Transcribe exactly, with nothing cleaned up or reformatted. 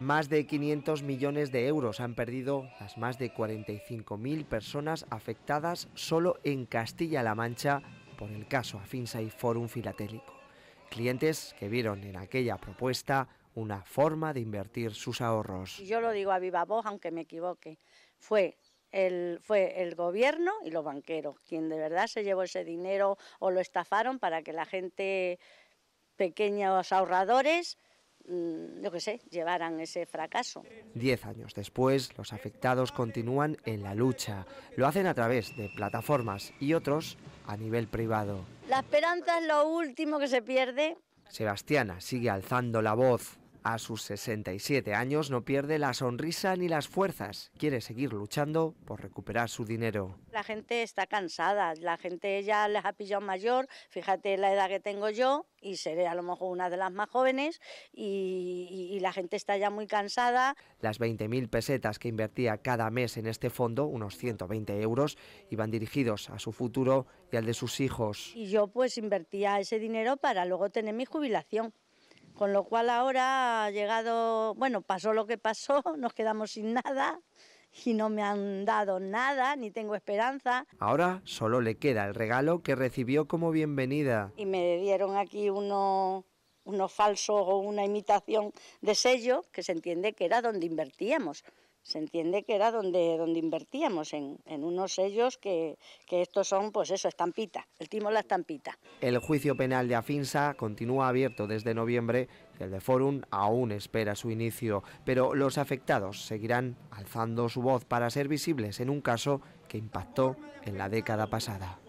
Más de quinientos millones de euros han perdido las más de cuarenta y cinco mil personas afectadas solo en Castilla-La Mancha por el caso Afinsa y Forum Filatélico. Clientes que vieron en aquella propuesta una forma de invertir sus ahorros. Yo lo digo a viva voz, aunque me equivoque, fue el, fue el gobierno y los banqueros quien de verdad se llevó ese dinero o lo estafaron para que la gente, pequeños ahorradores, yo qué sé, llevaran ese fracaso. Diez años después, los afectados continúan en la lucha. Lo hacen a través de plataformas y otros a nivel privado. La esperanza es lo último que se pierde. Sebastiana sigue alzando la voz. A sus sesenta y siete años no pierde la sonrisa ni las fuerzas. Quiere seguir luchando por recuperar su dinero. La gente está cansada, la gente ya les ha pillado mayor. Fíjate la edad que tengo yo y seré a lo mejor una de las más jóvenes y, y, y la gente está ya muy cansada. Las veinte mil pesetas que invertía cada mes en este fondo, unos ciento veinte euros, iban dirigidos a su futuro y al de sus hijos. Y yo pues invertía ese dinero para luego tener mi jubilación. Con lo cual ahora ha llegado, bueno, pasó lo que pasó, nos quedamos sin nada y no me han dado nada, ni tengo esperanza. Ahora solo le queda el regalo que recibió como bienvenida. Y me dieron aquí uno, uno falso o una imitación de sello, que se entiende que era donde invertíamos. Se entiende que era donde, donde invertíamos, en, en unos sellos que, que estos son, pues eso, estampita, el timo, la estampita. El juicio penal de Afinsa continúa abierto desde noviembre y el de Forum aún espera su inicio. Pero los afectados seguirán alzando su voz para ser visibles en un caso que impactó en la década pasada.